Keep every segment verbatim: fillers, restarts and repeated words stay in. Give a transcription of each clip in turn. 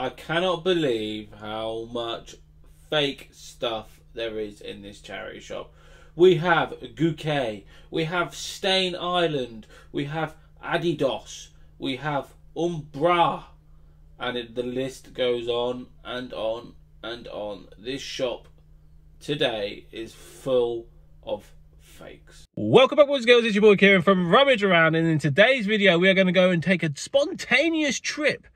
I cannot believe how much fake stuff there is in this charity shop. We have Gouquet, we have Stain Island, we have Adidas, we have Umbra, and it, the list goes on and on and on. This shop today is full of fakes. Welcome back, boys and girls. It's your boy Kieran from Rummage Around, and in today's video we are going to go and take a spontaneous trip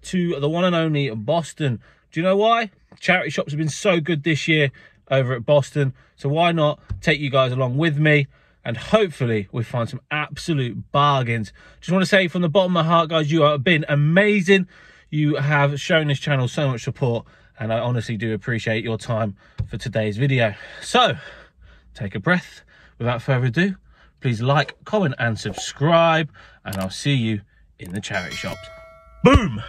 to the one and only Boston. Do you know why? Charity shops have been so good this year over at Boston, so why not take you guys along with me, and hopefully we find some absolute bargains. Just want to say from the bottom of my heart, guys, you have been amazing. You have shown this channel so much support, and I honestly do appreciate your time for today's video. So take a breath. Without further ado, please like, comment and subscribe, and I'll see you in the charity shops. Boom!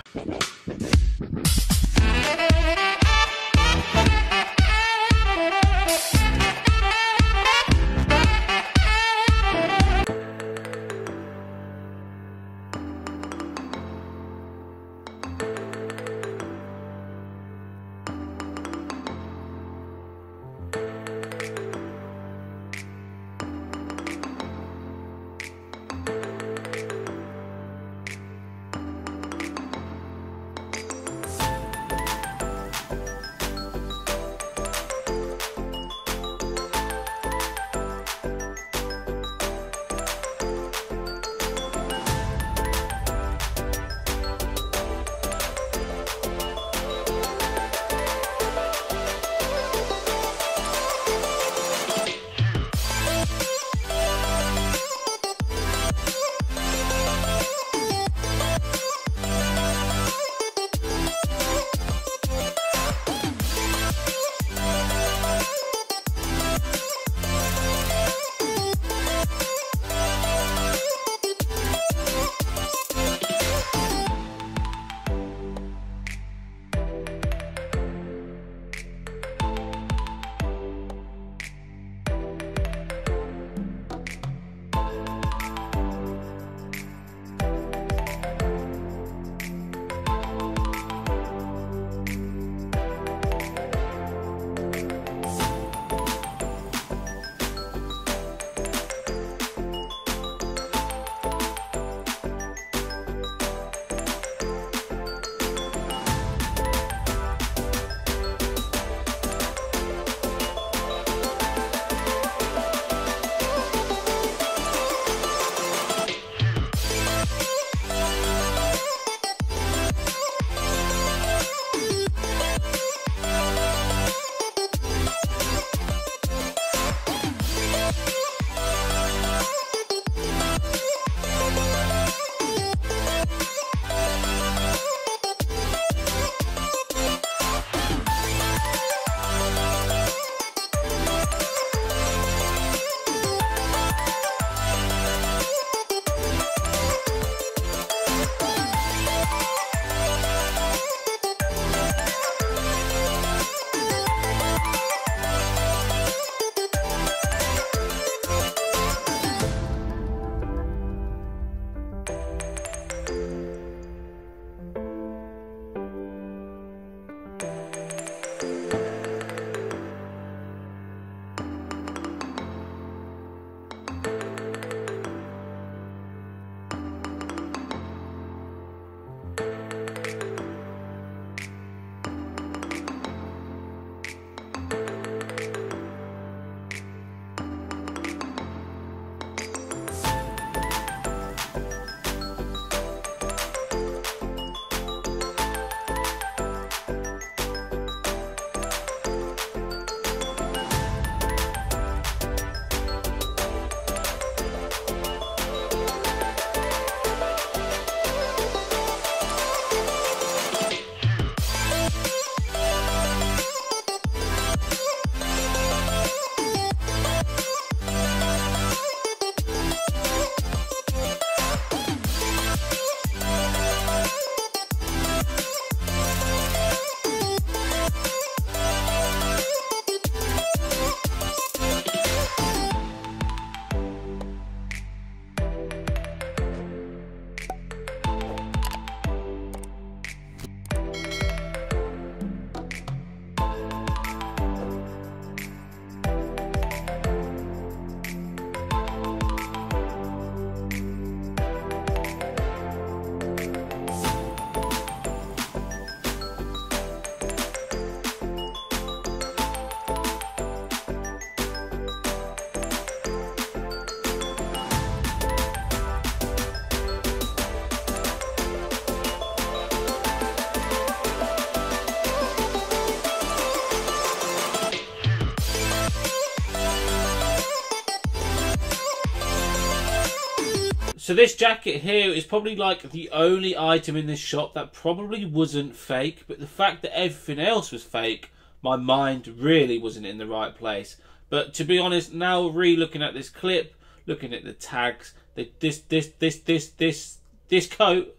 So this jacket here is probably like the only item in this shop that probably wasn't fake, but the fact that everything else was fake, my mind really wasn't in the right place. But to be honest, now re-looking at this clip, looking at the tags, the, this, this, this, this, this, this coat,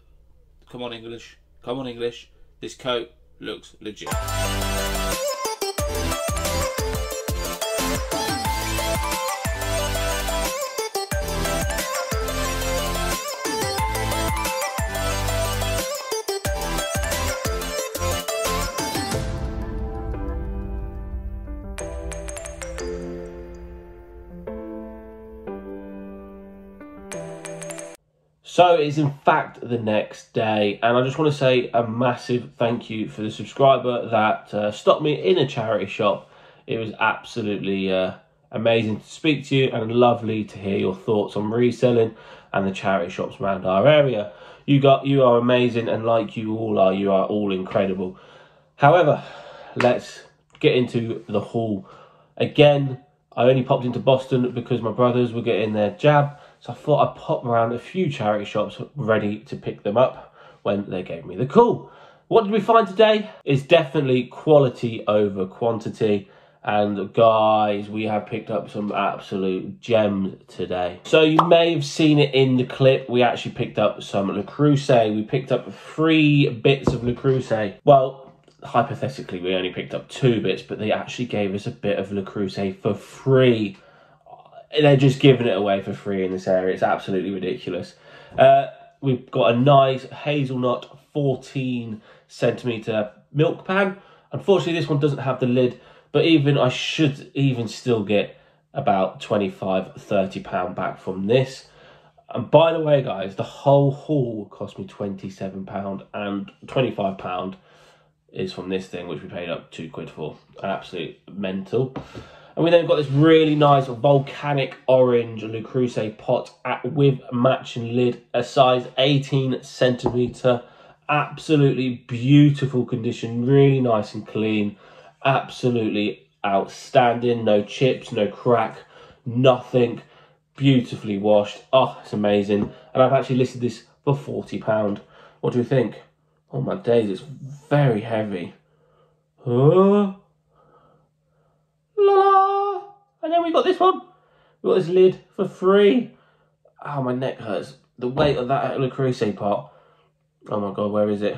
come on English, come on English, this coat looks legit. So it is in fact the next day, and I just want to say a massive thank you for the subscriber that uh, stopped me in a charity shop. It was absolutely uh, amazing to speak to you and lovely to hear your thoughts on reselling and the charity shops around our area. You got, you are amazing, and like you all are, you are all incredible. However, let's get into the haul. Again, I only popped into Boston because my brothers were getting their jab. So I thought I'd pop around a few charity shops ready to pick them up when they gave me the call. What did we find today? It's definitely quality over quantity. And guys, we have picked up some absolute gems today. So you may have seen it in the clip. We actually picked up some Le Creuset. We picked up three bits of Le Creuset. Well, hypothetically, we only picked up two bits, but they actually gave us a bit of Le Creuset for free. They're just giving it away for free in this area. It's absolutely ridiculous. Uh, we've got a nice hazelnut fourteen centimetre milk pan. Unfortunately, this one doesn't have the lid, but even I should even still get about twenty-five, thirty pounds back from this. And by the way, guys, the whole haul cost me twenty-seven pounds, and twenty-five pounds is from this thing, which we paid up two quid for. Absolute mental. And we then got this really nice volcanic orange Le Creuset pot at, with matching lid, a size eighteen centimetre. Absolutely beautiful condition, really nice and clean. Absolutely outstanding, no chips, no crack, nothing. Beautifully washed, oh, it's amazing. And I've actually listed this for forty pounds. What do you think? Oh my days, it's very heavy. Oh. And then we got this one. We got this lid for free. Oh, my neck hurts. The weight of that Le Creuset pot. Oh my God, where is it?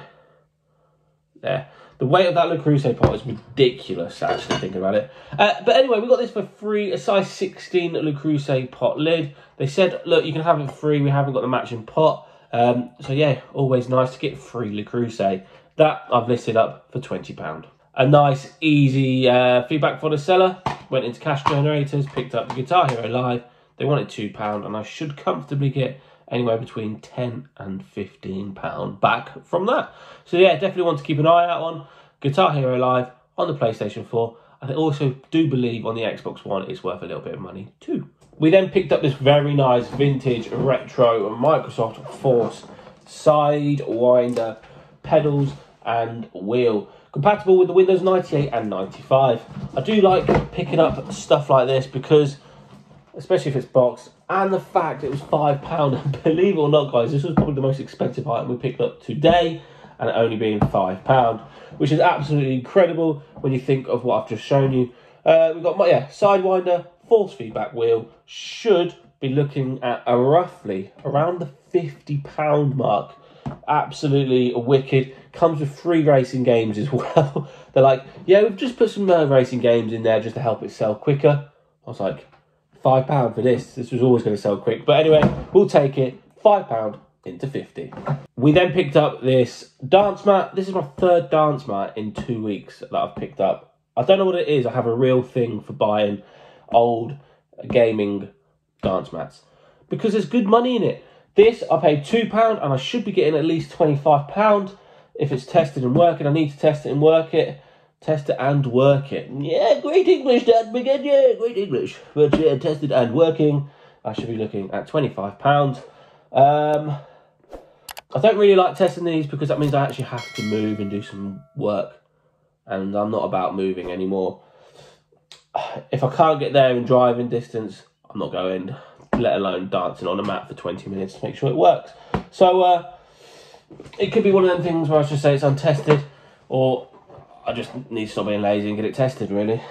There. The weight of that Le Creuset pot is ridiculous, actually, thinking about it. Uh, but anyway, we got this for free, a size sixteen Le Creuset pot lid. They said, look, you can have it free. We haven't got the matching pot. Um, so yeah, always nice to get free Le Creuset. That I've listed up for twenty pounds. A nice, easy uh, feedback for the seller. Went into cash generators, picked up Guitar Hero Live. They wanted two pounds, and I should comfortably get anywhere between ten and fifteen pounds back from that. So yeah, definitely want to keep an eye out on Guitar Hero Live on the PlayStation four. I also do believe on the Xbox One it's worth a little bit of money too. We then picked up this very nice vintage retro Microsoft Force Sidewinder pedals and wheel. Compatible with the Windows ninety-eight and ninety-five. I do like picking up stuff like this because, especially if it's boxed, and the fact it was five pounds. Believe it or not, guys, this was probably the most expensive item we picked up today, and it only being five pounds, which is absolutely incredible when you think of what I've just shown you. Uh, we've got my yeah, Sidewinder, force feedback wheel, should be looking at a roughly around the fifty pound mark. Absolutely wicked. Comes with three racing games as well. They're like, yeah, we've just put some uh, racing games in there just to help it sell quicker. I was like, five pound for this. This was always going to sell quick. But anyway, we'll take it. Five pound into fifty. We then picked up this dance mat. This is my third dance mat in two weeks that I've picked up. I don't know what it is. I have a real thing for buying old gaming dance mats because there's good money in it. This, I paid two pounds, and I should be getting at least twenty-five pounds if it's tested and working. I need to test it and work it. Test it and work it. Yeah, great English, Dad. Begin, yeah, great English. But yeah, tested and working. I should be looking at twenty-five pounds. Um, I don't really like testing these because that means I actually have to move and do some work. And I'm not about moving anymore. If I can't get there in driving distance, I'm not going. let alone dancing on a mat for twenty minutes to make sure it works. So uh, it could be one of them things where I should say it's untested, or I just need to stop being lazy and get it tested, really.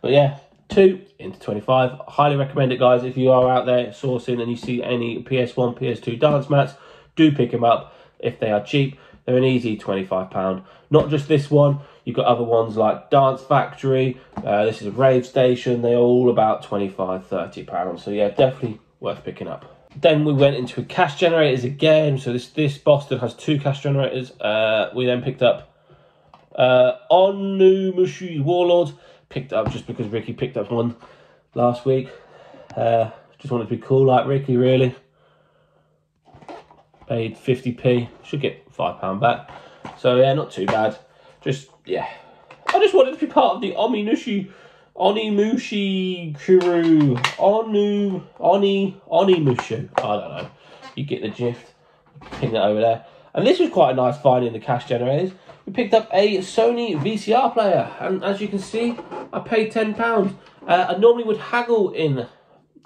But yeah, two into twenty-five. Highly recommend it, guys. If you are out there sourcing and you see any P S one, P S two dance mats, do pick them up if they are cheap. They're an easy twenty-five pound. Not just this one. You've got other ones like Dance Factory. Uh, this is a Rave Station. They're all about twenty-five, thirty pounds. So yeah, definitely worth picking up. Then we went into cash generators again. So this, this Boston has two cash generators. Uh, we then picked up uh, Onimusha Warlord. Picked up just because Ricky picked up one last week. Uh, just wanted to be cool like Ricky, really. Paid fifty p, should get five pounds back. So yeah, not too bad. Just, yeah. I just wanted to be part of the Onimusha, Onimusha Kuru, Onu, Oni, Onimusha. I don't know. You get the gist. Ping that over there. And this was quite a nice find in the cash generators. We picked up a Sony V C R player. And as you can see, I paid ten pounds. Uh, I normally would haggle in...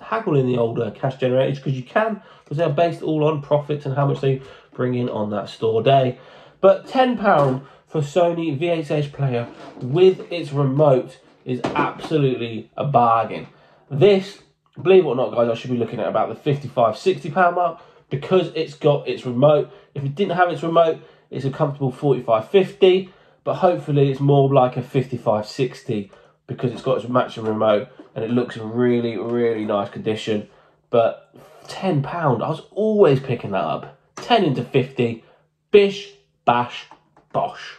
haggle in the older cash generators, because you can, because they're based all on profits and how much they bring in on that store day. But ten pounds for Sony V H S player with its remote is absolutely a bargain. This, believe it or not, guys, I should be looking at about the fifty-five, sixty pound mark, because it's got its remote. If it didn't have its remote, it's a comfortable forty-five, fifty, but hopefully it's more like a fifty-five, sixty, because it's got its matching remote and it looks in really, really nice condition. But ten pounds, I was always picking that up. ten into fifty, bish, bash, bosh.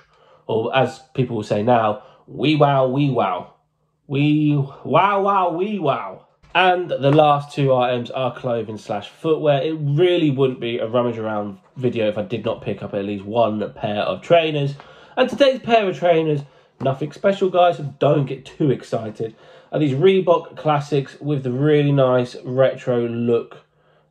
Or as people will say now, wee wow, wee wow. Wee wow, wow, wee wow. And the last two items are clothing slash footwear. It really wouldn't be a rummage around video if I did not pick up at least one pair of trainers. And today's pair of trainers, nothing special, guys, so don't get too excited. Are these Reebok Classics with the really nice retro look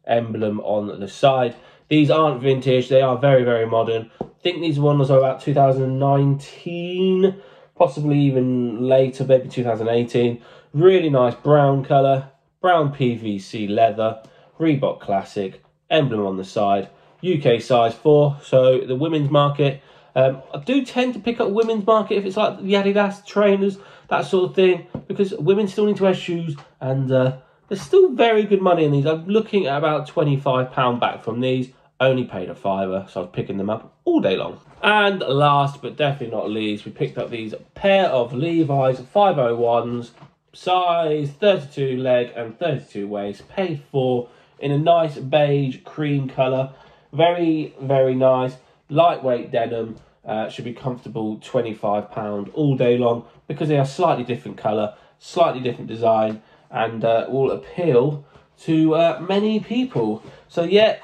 emblem on the side. These aren't vintage, they are very, very modern. I think these ones are about two thousand nineteen, possibly even later, maybe two thousand eighteen. Really nice brown colour, brown P V C leather, Reebok Classic, emblem on the side, U K size four, so the women's market. Um, I do tend to pick up women's market if it's like the Adidas trainers, that sort of thing, because women still need to wear shoes, and uh, there's still very good money in these. I'm looking at about twenty-five pounds back from these, only paid a fiver, so I was picking them up all day long. And last but definitely not least, we picked up these pair of Levi's five oh ones, size thirty-two leg and thirty-two waist, paid for in a nice beige cream colour, very, very nice, lightweight denim. Uh, should be comfortable, twenty-five pounds all day long, because they are slightly different colour, slightly different design, and uh, will appeal to uh, many people. So yeah,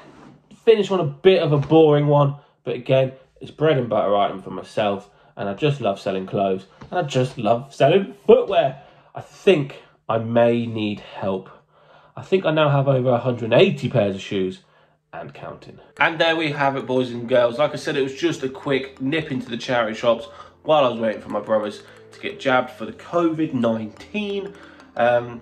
finish on a bit of a boring one, but again, it's bread and butter item for myself, and I just love selling clothes, and I just love selling footwear. I think I may need help. I think I now have over one hundred eighty pairs of shoes, and counting. And there we have it, boys and girls. Like I said, it was just a quick nip into the charity shops while I was waiting for my brothers to get jabbed for the COVID nineteen. Um,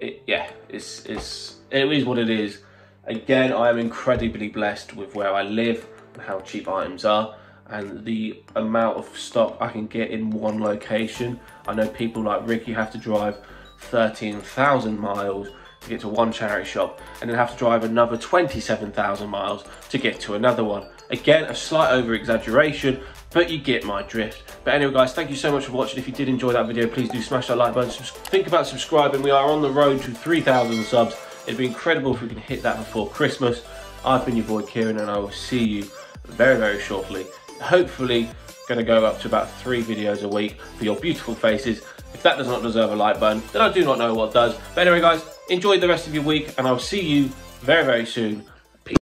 it, yeah, it's, it's, it is what it is. Again, I am incredibly blessed with where I live and how cheap items are and the amount of stock I can get in one location. I know people like Ricky have to drive thirteen thousand miles to get to one charity shop and then have to drive another twenty-seven thousand miles to get to another one. Again, a slight over exaggeration, but you get my drift. But anyway, guys, thank you so much for watching. If you did enjoy that video, please do smash that like button. Think about subscribing. We are on the road to three thousand subs. It'd be incredible if we can hit that before Christmas. I've been your boy Kieran, and I will see you very, very shortly. Hopefully going to go up to about three videos a week for your beautiful faces. If that does not deserve a like button, then I do not know what does. But anyway, guys, enjoy the rest of your week, and I'll see you very, very soon.